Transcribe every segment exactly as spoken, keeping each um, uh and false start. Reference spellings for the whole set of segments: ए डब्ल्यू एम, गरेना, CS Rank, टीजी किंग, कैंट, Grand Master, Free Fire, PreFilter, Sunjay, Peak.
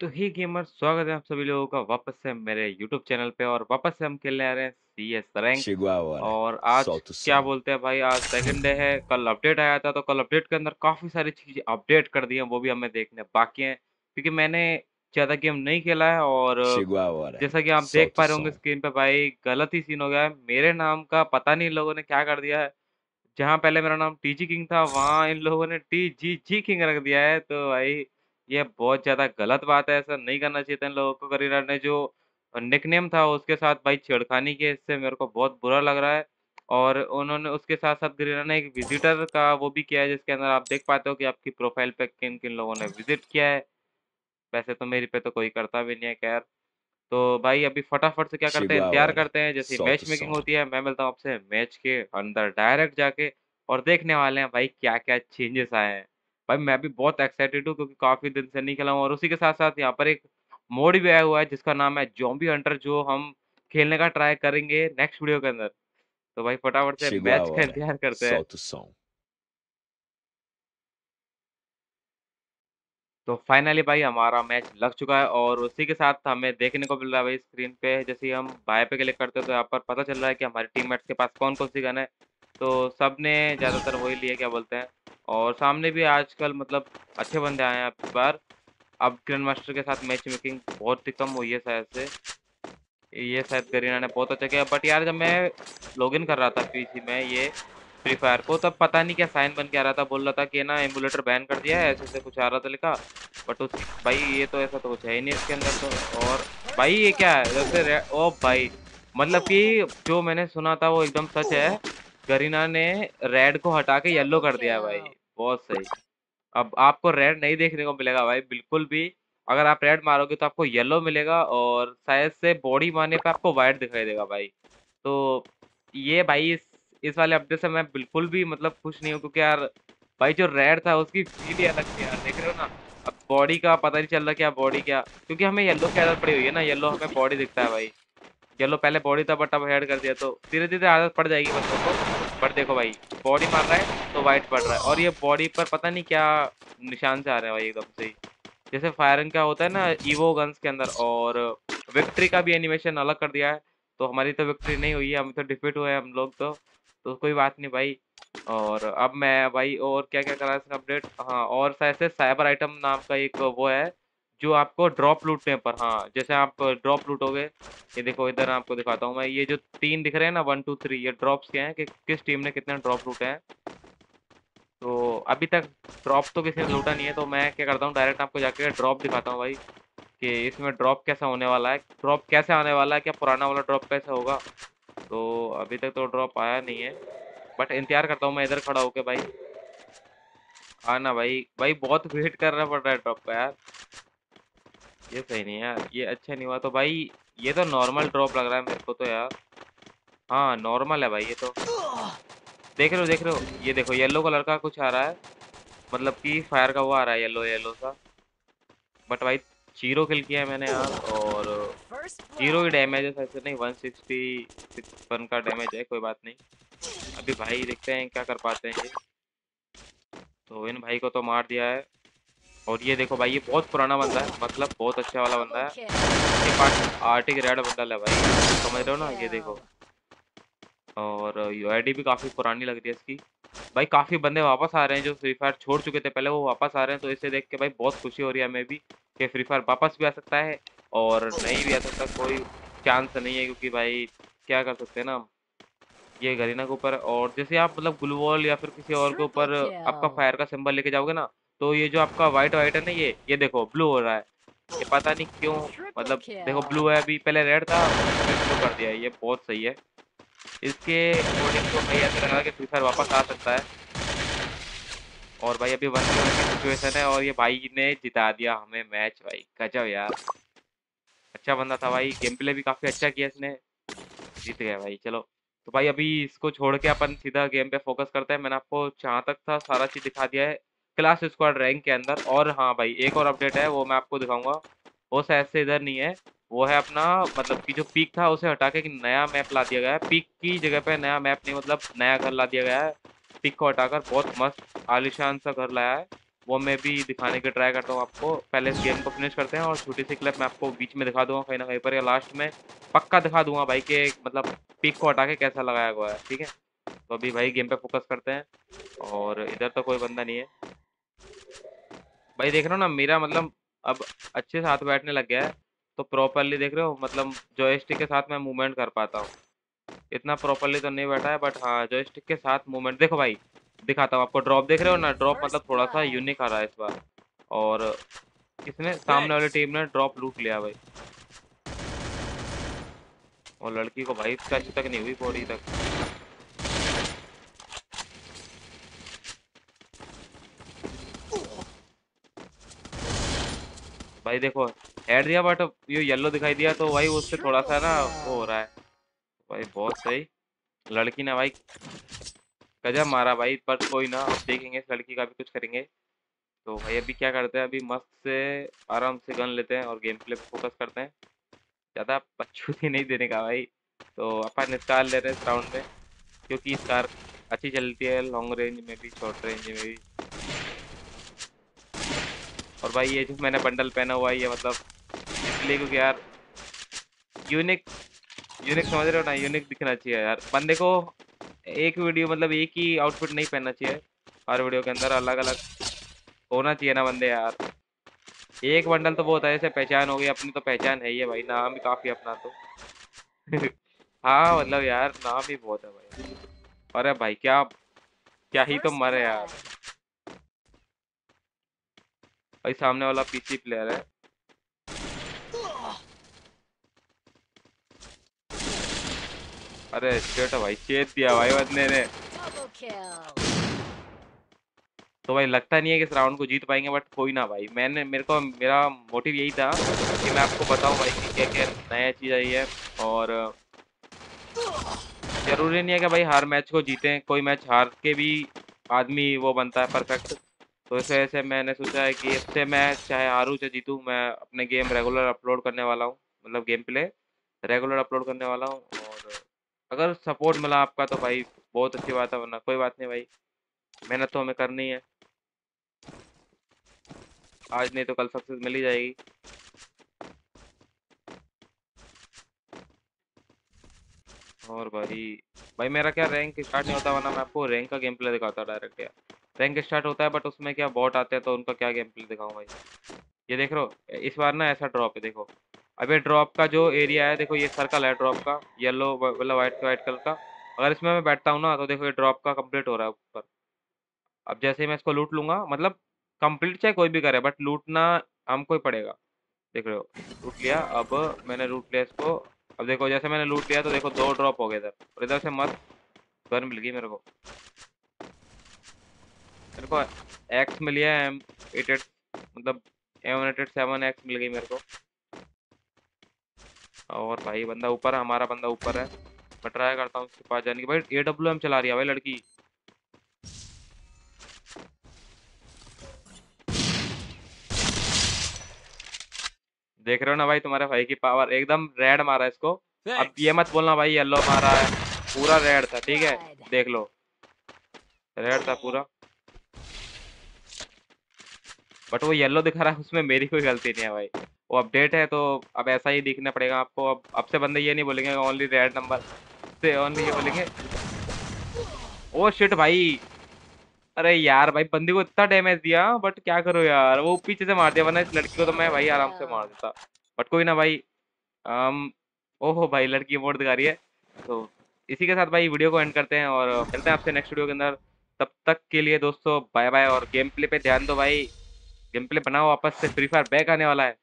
तो ही गेमर, स्वागत है आप सभी लोगों का वापस से मेरे यूट्यूब चैनल पे। और वापस से हम खेलने आ रहे हैं सी एस रैंक। और आज क्या बोलते हैं भाई, आज सेकंड डे है। कल अपडेट आया था, तो कल अपडेट के अंदर काफ़ी सारी चीज़ें अपडेट कर दी हैं, वो भी हमें देखने बाकी हैं क्योंकि मैंने ज़्यादा गेम नहीं खेला है। और जैसा कि आप देख पा रहे होंगे स्क्रीन पर, भाई गलत ही सीन हो गया है। मेरे नाम का पता नहीं इन लोगों ने क्या कर दिया है। जहाँ पहले मेरा नाम टीजी किंग था, वहाँ इन लोगों ने टीजीजी किंग रख दिया है। तो भाई ये बहुत ज़्यादा गलत बात है, ऐसा नहीं करना चाहिए था इन लोगों को। गरेना ने जो निकनेम था उसके साथ भाई छेड़खानी के, इससे मेरे को बहुत बुरा लग रहा है। और उन्होंने उसके साथ साथ गरेना ने एक विजिटर का वो भी किया है, जिसके अंदर आप देख पाते हो कि आपकी प्रोफाइल पे किन किन लोगों ने विजिट किया है। वैसे तो मेरी पे तो कोई करता भी नहीं है खैर। तो भाई अभी फटाफट से क्या करते हैं, इंतजार करते हैं जैसे मैच मेकिंग होती है। मैं मिलता हूँ आपसे मैच के अंदर डायरेक्ट जाके, और देखने वाले हैं भाई क्या क्या चेंजेस आए हैं। भाई मैं भी बहुत एक्साइटेड हूँ क्योंकि काफ़ी दिन से नहीं खेला हूँ। और उसी के साथ साथ यहाँ पर एक मोड भी आया हुआ है जिसका नाम है ज़ॉम्बी हंटर, जो हम खेलने का ट्राई करेंगे नेक्स्ट वीडियो के अंदर। तो भाई फटाफट से मैच का इंतजार करते हैं। तो फाइनली भाई हमारा मैच लग चुका है, और उसी के साथ हमें देखने को मिल रहा है भाई स्क्रीन पे, जैसे हम बाय पे क्लिक करते हैं तो यहाँ पर पता चल रहा है कि हमारे टीममेट्स के पास कौन कौन सी गन है। तो सब ने ज़्यादातर वही लिए, क्या बोलते हैं। और सामने भी आजकल मतलब अच्छे बंदे आए हैं आपकी बार। अब ग्रैंड मास्टर के साथ मैच मेकिंग बहुत ही कम हुई है शायद से। ये शायद गरेना ने बहुत अच्छा किया, बट यार जब मैं लॉगिन कर रहा था पीसी में ये फ्री फायर को, तब पता नहीं क्या साइन बन के आ रहा था, बोल रहा था कि ना एमुलेटर बैन कर दिया है, ऐसे से कुछ आ रहा था लिखा। बट उस भाई ये तो ऐसा तो कुछ है ही नहीं इसके अंदर तो। और भाई ये क्या है जैसे, ओ भाई मतलब कि जो मैंने सुना था वो एकदम सच है। गरेना ने रेड को हटा के येलो कर दिया भाई, बहुत सही। अब आपको रेड नहीं देखने को मिलेगा भाई बिल्कुल भी। अगर आप रेड मारोगे तो आपको येलो मिलेगा, और शायद से बॉडी मारने पे आपको वाइट दिखाई देगा भाई। तो ये भाई इस इस वाले अपडेट से मैं बिल्कुल भी मतलब खुश नहीं हूँ, क्योंकि यार भाई जो रेड था उसकी फील ही अलग थी यार, देख रहे हो ना। अब बॉडी का पता नहीं चल रहा क्या बॉडी क्या, क्योंकि हमें येलो की आदत पड़ी हुई है ना, येलो हमें बॉडी दिखता है भाई। येलो पहले बॉडी था बट अब हेड कर दिया, तो धीरे धीरे आदत पड़ जाएगी बच्चों को। बट देखो भाई बॉडी मार रहा है तो वाइट पड़ रहा है, और ये बॉडी पर पता नहीं क्या निशान से आ रहे हैं भाई एकदम से ही, जैसे फायरिंग का होता है ना ईवो गन्स के अंदर। और विक्ट्री का भी एनिमेशन अलग कर दिया है, तो हमारी तो विक्ट्री नहीं हुई है, हम तो डिफीट हुए हैं हम लोग, तो तो कोई बात नहीं भाई। और अब मैं भाई और क्या क्या करा इसका अपडेट, हाँ। और शायद से साइबर आइटम नाम का एक वो है जो आपको ड्रॉप लूटने पर, हाँ जैसे आप ड्रॉप लूटोगे, ये देखो इधर आपको दिखाता हूँ मैं, ये जो तीन दिख रहे हैं ना वन टू थ्री, ये ड्रॉप्स के हैं कि किस टीम ने कितने ड्रॉप लूटे हैं। तो अभी तक ड्रॉप तो किसी ने लूटा नहीं है, तो मैं क्या करता हूँ डायरेक्ट आपको जाके ड्रॉप दिखाता हूँ भाई कि इसमें ड्रॉप कैसा होने वाला है, ड्रॉप कैसे आने वाला है, क्या पुराना वाला ड्रॉप कैसा होगा। तो अभी तक तो ड्रॉप आया नहीं है, बट इंतजार करता हूँ मैं इधर खड़ा होके भाई। हाँ ना भाई, भाई बहुत वेट करना पड़ रहा है ड्रॉप का यार, ये सही नहीं यार, ये अच्छा नहीं हुआ। तो भाई ये तो नॉर्मल ड्रॉप लग रहा है मेरे को तो यार, हाँ नॉर्मल है भाई ये तो। देख रहे हो देख रहे हो, ये देखो येलो कलर का कुछ आ रहा है, मतलब कि फायर का वो आ रहा है येलो येलो सा। बट भाई जीरो किल किया है मैंने यार, और जीरो ही डैमेज है शायद से, नहीं वन सिक्सटी सिक्स वन का डैमेज है, कोई बात नहीं। अभी भाई देखते हैं क्या कर पाते हैं ये। तो इन भाई को तो मार दिया है, और ये देखो भाई ये बहुत पुराना बंदा है, मतलब बहुत अच्छा वाला बंदा है, ये पार्ट आर्टिक रेड बंदा है भाई, समझ रहे हो ना, ये देखो। और यूआईडी भी काफ़ी पुरानी लग रही है इसकी भाई। काफ़ी बंदे वापस आ रहे हैं जो फ्री फायर छोड़ चुके थे पहले, वो वापस आ रहे हैं, तो इसे देख के भाई बहुत खुशी हो रही है हमें भी कि फ्री फायर वापस भी आ सकता है और नहीं भी आ सकता, कोई चांस नहीं है, क्योंकि भाई क्या कर सकते हैं ना। ये गरेना के ऊपर, और जैसे आप मतलब ग्लू वॉल या फिर किसी और के ऊपर आपका फायर का सिंबल लेके जाओगे ना, तो ये जो आपका वाइट वाइट है ना, ये ये देखो ब्लू हो रहा है, ये पता नहीं क्यों, मतलब देखो ब्लू है, अभी पहले रेड था ब्लू कर दिया, ये बहुत सही है। इसके अकॉर्डिंग तो भाई ऐसा लग रहा है कि फ्री फायर वापस आ सकता है। और भाई अभी वन वन की सिचुएशन है, और ये भाई ने जिता दिया हमें मैच भाई, गजब यार, अच्छा बंदा था भाई, गेम प्ले भी काफ़ी अच्छा किया इसने, जीत गया भाई। चलो तो भाई अभी इसको छोड़ के अपन सीधा गेम पे फोकस करते हैं। मैंने आपको जहाँ तक था सारा चीज़ दिखा दिया है क्लास स्क्वाड रैंक के अंदर। और हाँ भाई एक और अपडेट है, वो मैं आपको दिखाऊंगा, वो शायद से इधर नहीं है, वो है अपना मतलब कि जो पीक था उसे हटा के नया मैप ला दिया गया है। पीक की जगह पे नया मैप नहीं मतलब नया घर ला दिया गया है, पीक को हटाकर बहुत मस्त आलिशान सा घर लाया है वो मैं भी दिखाने की ट्राई करता हूँ आपको। पहले इस गेम को फिनिश करते हैं और छोटी सी क्लिप मैं आपको बीच में दिखा दूँगा कहीं ना कहीं पर, या लास्ट में पक्का दिखा दूँगा भाई के मतलब पिक को हटा के कैसा लगाया हुआ है। ठीक है, तो अभी भाई गेम पे फोकस करते हैं। और इधर तो कोई बंदा नहीं है भाई, देख रहे हो ना मेरा मतलब अब अच्छे साथ बैठने लग गया है, तो प्रॉपरली देख रहे हो मतलब जॉयस्टिक के साथ मैं मूवमेंट कर पाता हूँ। इतना प्रॉपरली तो नहीं बैठा है बट हाँ जॉयस्टिक के साथ मूवमेंट देखो भाई, दिखाता हूँ आपको। ड्रॉप देख रहे हो ना, ड्रॉप मतलब थोड़ा सा यूनिक आ रहा है इस बार। और इसने सामने वाली टीम ने ड्रॉप लूट लिया भाई, और लड़की को भाई टच तक नहीं हुई बॉडी तक। भाई देखो हेड दिया बट ये येलो दिखाई दिया तो भाई उससे थोड़ा सा ना वो हो रहा है भाई। बहुत सही लड़की ने भाई गजब मारा भाई, पर कोई ना अब देखेंगे इस लड़की का भी कुछ करेंगे। तो भाई अभी क्या करते हैं, अभी मस्त से आराम से गन लेते हैं और गेम प्ले पर फोकस करते हैं। ज़्यादा पछूती नहीं देने का भाई, तो अपन स्कार ले रहे हैं इस राउंड में क्योंकि स्कार अच्छी चलती है लॉन्ग रेंज में भी शॉर्ट रेंज में भी। और भाई ये जो मैंने बंडल पहना हुआ है ये मतलब इसलिए क्योंकि यार यूनिक यूनिक समझ रहे हो ना, यूनिक दिखना चाहिए यार बंदे को। एक वीडियो मतलब एक ही आउटफिट नहीं पहनना चाहिए, हर वीडियो के अंदर अलग अलग होना चाहिए ना बंदे यार। एक बंडल तो बहुत है, जैसे पहचान हो गई अपनी, तो पहचान है ही है भाई, नाम भी काफ़ी अपना तो हाँ मतलब यार नाम ही बहुत है भाई। अरे भाई क्या क्या ही तो मरे यार भाई, सामने वाला पीसी प्लेयर है। अरे छोटा भाई चेत दिया भाई बंदे ने। तो भाई लगता नहीं है कि इस राउंड को जीत पाएंगे बट कोई ना भाई, मैंने मेरे को मेरा मोटिव यही था कि मैं आपको बताऊं भाई कि क्या क्या नया चीज़ आई है। और जरूरी नहीं है कि भाई हर मैच को जीतें, कोई मैच हार के भी आदमी वो बनता है परफेक्ट। तो इस वजह से मैंने सोचा है कि इससे मैं चाहे हारूँ चाहे जीतूँ मैं अपने गेम रेगुलर अपलोड करने वाला हूँ, मतलब गेम प्ले रेगुलर अपलोड करने वाला हूँ। और अगर सपोर्ट मिला आपका तो भाई बहुत अच्छी बात है, वरना कोई बात नहीं भाई, मेहनत तो हमें करनी है, आज नहीं तो कल सक्सेस मिल ही जाएगी। और भाई भाई मेरा क्या रैंक स्टार्ट नहीं होता, वरना मैं आपको रैंक का गेम प्ले दिखाता डायरेक्ट। यार रैंक स्टार्ट होता है बट उसमें क्या बॉट आते हैं तो उनका क्या गेम प्ले दिखाऊँ भाई। ये देख रहे हो इस बार ना ऐसा ड्रॉप है, देखो अभी ड्रॉप का जो एरिया है, देखो ये सर्कल है ड्रॉप का, येलो मतलब वाइट वाइट कलर का। अगर इसमें मैं बैठता हूँ ना तो देखो ये ड्रॉप का कंप्लीट हो रहा है ऊपर। अब जैसे ही मैं इसको लूट लूँगा, मतलब कंप्लीट चाहे कोई भी करे बट लूटना हमको ही पड़ेगा। देख रहे हो लूट लिया, अब मैंने लूट लिया इसको। अब देखो जैसे मैंने लूट लिया तो देखो दो ड्रॉप हो गए इधर, और इधर से मस्त गन मिल गई मेरे को। मेरे को एक्स मिली है, एम एटेड मतलब एम एटेड सेवन एक्स मिल गई मेरे को। और भाई बंदा ऊपर है, हमारा बंदा ऊपर है, मैं ट्राई करता हूँ उसके पास जाने की। भाई ए डब्ल्यू एम चला रही है भाई लड़की, देख रहे हो ना भाई तुम्हारे भाई की पावर। एकदम रेड मारा इसको, अब ये मत बोलना भाई येलो मारा है, पूरा रेड था। ठीक है देख लो रेड था पूरा, बट वो येलो दिखा रहा है उसमें मेरी कोई गलती नहीं है भाई, वो अपडेट है तो अब ऐसा ही दिखना पड़ेगा आपको। अब अब से बंदे ये नहीं बोलेंगे ओनली रेड नंबर से, ओनली ये बोलेंगे ओ शिट भाई। अरे यार भाई बंदी को इतना डैमेज दिया बट क्या करो यार, वो पीछे से मार दिया, वरना इस लड़की को तो मैं भाई आराम से मार देता। बट कोई ना भाई, आम, ओहो भाई लड़की मोड़ दिखा रही है। तो इसी के साथ भाई वीडियो को एंड करते हैं और मिलते हैं आपसे नेक्स्ट वीडियो के अंदर। तब तक के लिए दोस्तों बाय बाय, और गेम प्ले पे ध्यान दो भाई, गेम प्ले बनाओ वापस से। फ्री फायर बैक आने वाला है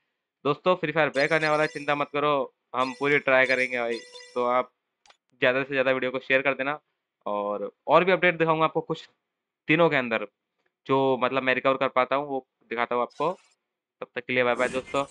दोस्तों, फ्री फायर बैक आने वाला है, चिंता मत करो, हम पूरी ट्राई करेंगे भाई। तो आप ज़्यादा से ज़्यादा वीडियो को शेयर कर देना, और और भी अपडेट दिखाऊंगा आपको कुछ दिनों के अंदर, जो मतलब मैं रिकवर कर पाता हूँ वो दिखाता हूँ आपको। तब तक के लिए बाय बाय दोस्तों।